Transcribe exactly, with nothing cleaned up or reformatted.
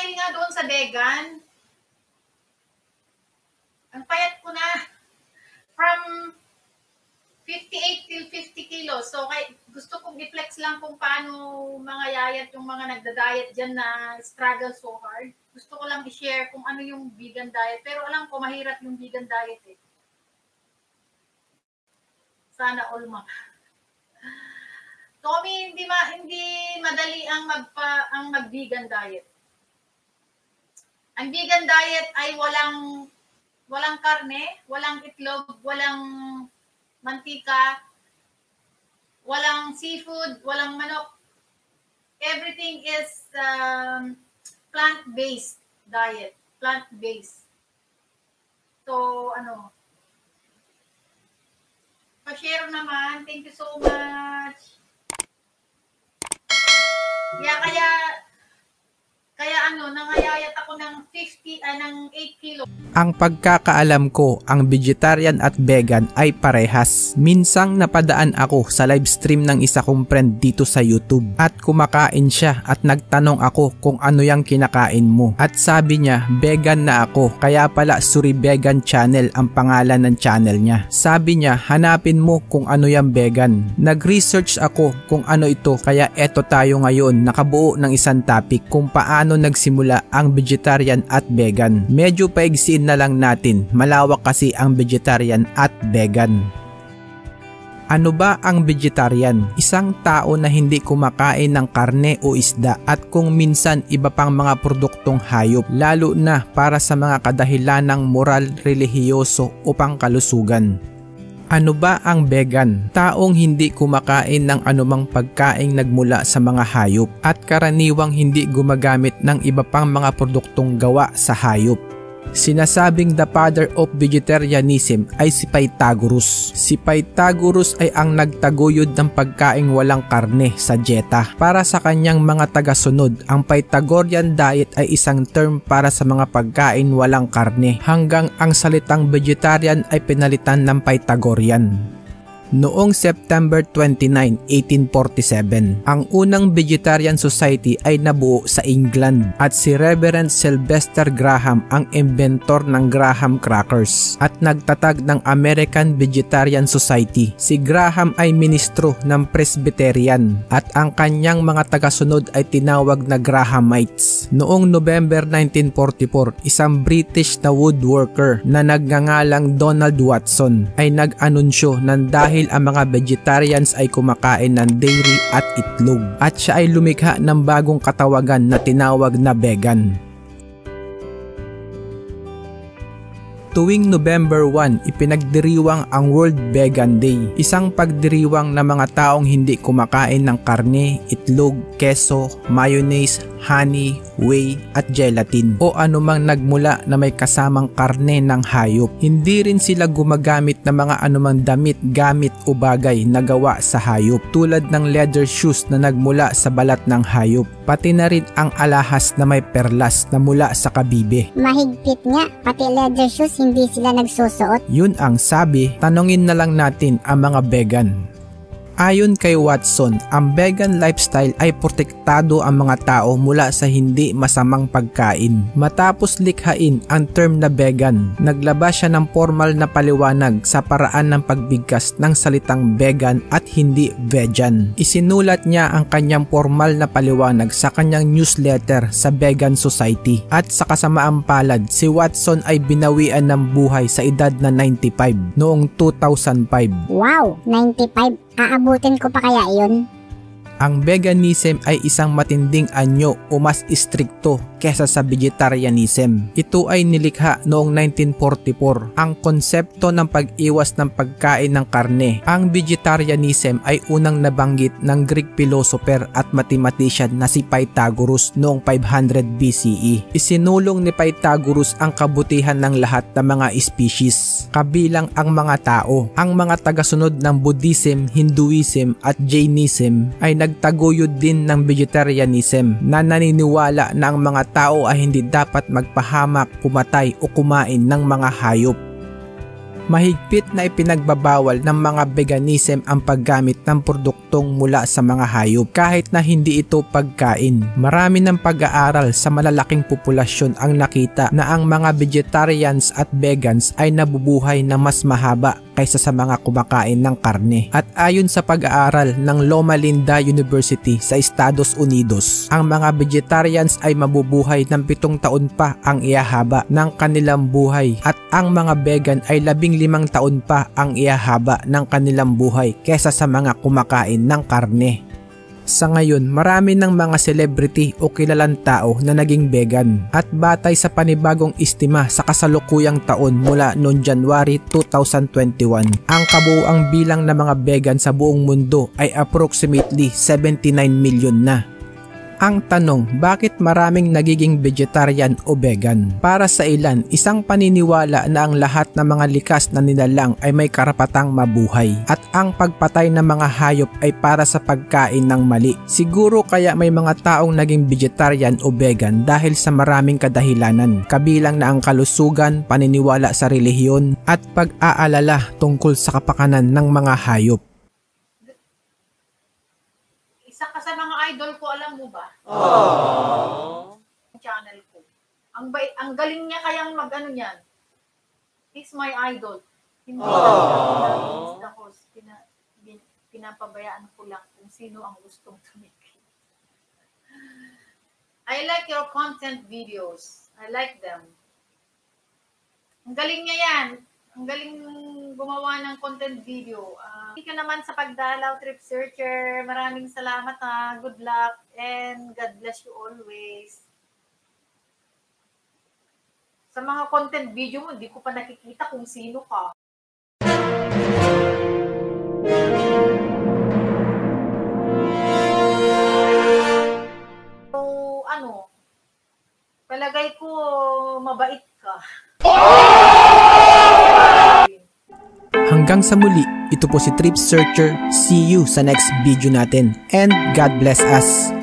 dahil nga doon sa vegan, ang payat ko na from fifty-eight till fifty kilos. So kay, gusto kong i-flex lang kung paano mga yayat yung mga nagda-diet dyan na struggle so hard. Gusto ko lang i-share kung ano yung vegan diet. Pero alam ko, mahirap yung vegan diet eh. Sana all ma. Tommy, hindi, ma, hindi madali ang, magpa, ang mag-vegan diet. Ang vegan diet ay walang walang karne, walang itlog, walang mantika, walang seafood, walang manok. Everything is um, plant-based diet. Plant-based. So, ano. Pa-share naman. Thank you so much. Yeah, kaya, kaya ano, nangayayat ako ng fifty, ah, ng eight kilo. Ang pagkakaalam ko, ang vegetarian at vegan ay parehas. Minsang napadaan ako sa live stream ng isa kong friend dito sa YouTube at kumakain siya at nagtanong ako kung ano yung kinakain mo. At sabi niya, vegan na ako, kaya pala Suri Vegan Channel ang pangalan ng channel niya. Sabi niya, hanapin mo kung ano yung vegan. Nag-research ako kung ano ito, kaya eto tayo ngayon, nakabuo ng isang topic kung paano nagsimula ang vegetarian at vegan. Medyo paigsin na lang natin, malawak kasi ang vegetarian at vegan. Ano ba ang vegetarian? Isang tao na hindi kumakain ng karne o isda at kung minsan iba pang mga produktong hayop, lalo na para sa mga kadahilanang moral, relihiyoso o pangkalusugan. Ano ba ang vegan? Taong hindi kumakain ng anumang pagkaing nagmula sa mga hayop at karaniwang hindi gumagamit ng iba pang mga produktong gawa sa hayop. Sinasabing the father of vegetarianism ay si Pythagoras. Si Pythagoras ay ang nagtaguyod ng pagkaing walang karne sa dieta. Para sa kanyang mga tagasunod, ang Pythagorean diet ay isang term para sa mga pagkain walang karne, hanggang ang salitang vegetarian ay pinalitan ng Pythagorean. Noong September twenty-ninth, eighteen forty-seven, ang unang vegetarian society ay nabuo sa England at si Reverend Sylvester Graham ang inventor ng Graham crackers at nagtatag ng American Vegetarian Society. Si Graham ay ministro ng Presbyterian at ang kanyang mga tagasunod ay tinawag na Grahamites. Noong November nineteen forty-four, isang British na woodworker na nagngangalang Donald Watson ay nag-anunsyo ng dahil Dahil ang mga vegetarians ay kumakain ng dairy at itlog at siya ay lumikha ng bagong katawagan na tinawag na vegan. Tuwing November first, ipinagdiriwang ang World Vegan Day, isang pagdiriwang ng mga taong hindi kumakain ng karne, itlog, keso, mayonnaise, honey, whey at gelatin o anumang nagmula na may kasamang karne ng hayop. Hindi rin sila gumagamit ng mga anumang damit, gamit o bagay na gawa sa hayop tulad ng leather shoes na nagmula sa balat ng hayop, pati na rin ang alahas na may perlas na mula sa kabibe. Mahigpit nga, pati leather shoes hindi sila nagsusuot. Yun ang sabi, tanungin na lang natin ang mga vegan. Ayon kay Watson, ang vegan lifestyle ay protektado ang mga tao mula sa hindi masamang pagkain. Matapos likhain ang term na vegan, naglabas siya ng formal na paliwanag sa paraan ng pagbigkas ng salitang vegan at hindi vegan. Isinulat niya ang kanyang formal na paliwanag sa kanyang newsletter sa Vegan Society. At sa kasamaang palad, si Watson ay binawian ng buhay sa edad na ninety-five noong two thousand five. Wow! ninety-five! Aabutin ko pa kaya iyon? Ang veganism ay isang matinding anyo o mas istrikto kesa sa vegetarianism. Ito ay nilikha noong nineteen forty-four, ang konsepto ng pag-iwas ng pagkain ng karne. Ang vegetarianism ay unang nabanggit ng Greek philosopher at mathematician na si Pythagoras noong five hundred B C E. Isinulong ni Pythagoras ang kabutihan ng lahat ng mga species, kabilang ang mga tao. Ang mga tagasunod ng Buddhism, Hinduism at Jainism ay nagtaguyod din ng vegetarianism na naniniwala na ang mga tao ay hindi dapat magpahamak, pumatay o kumain ng mga hayop. mahigpit na ipinagbabawal ng mga veganism ang paggamit ng produktong mula sa mga hayop kahit na hindi ito pagkain. Marami ng pag-aaral sa malalaking populasyon ang nakita na ang mga vegetarians at vegans ay nabubuhay na mas mahaba kaysa sa mga kumakain ng karne. At ayon sa pag-aaral ng Loma Linda University sa Estados Unidos, ang mga vegetarians ay mabubuhay ng pitong taon pa ang ihahaba ng kanilang buhay at ang mga vegan ay labing limang taon pa ang ihahaba ng kanilang buhay kaysa sa mga kumakain ng karne. Sa ngayon, marami ng mga celebrity o kilalang tao na naging vegan. At batay sa panibagong estima sa kasalukuyang taon mula noong January two thousand twenty-one, ang kabuuang bilang ng mga vegan sa buong mundo ay approximately seventy-nine million na. Ang tanong, bakit maraming nagiging vegetarian o vegan? Para sa ilan, isang paniniwala na ang lahat ng mga likas na nilalang ay may karapatang mabuhay at ang pagpatay ng mga hayop ay para sa pagkain ng mali. Siguro kaya may mga taong naging vegetarian o vegan dahil sa maraming kadahilanan, kabilang na ang kalusugan, paniniwala sa relihiyon at pag-aalala tungkol sa kapakanan ng mga hayop. Idol ko, alam mo ba? Oh. Channel ko. Ang bait, ang galing niya kayang mag-ano niyan. He's my idol. Hindi oh. na ako, pina, bin, pinapabayaan ko lang kung sino ang gustong tumigil. I like your content videos. I like them. Ang galing niya yan. Ang galing gumawa ng content video. Uh, thank you naman sa pagdalaw, TripSearcher. Maraming salamat ha. Good luck and God bless you always. Sa mga content video mo, hindi ko pa nakikita kung sino ka. So, ano, palagay ko mabait ka. Hanggang sa muli, ito po si TripSearcher. See you sa next video natin. And God bless us!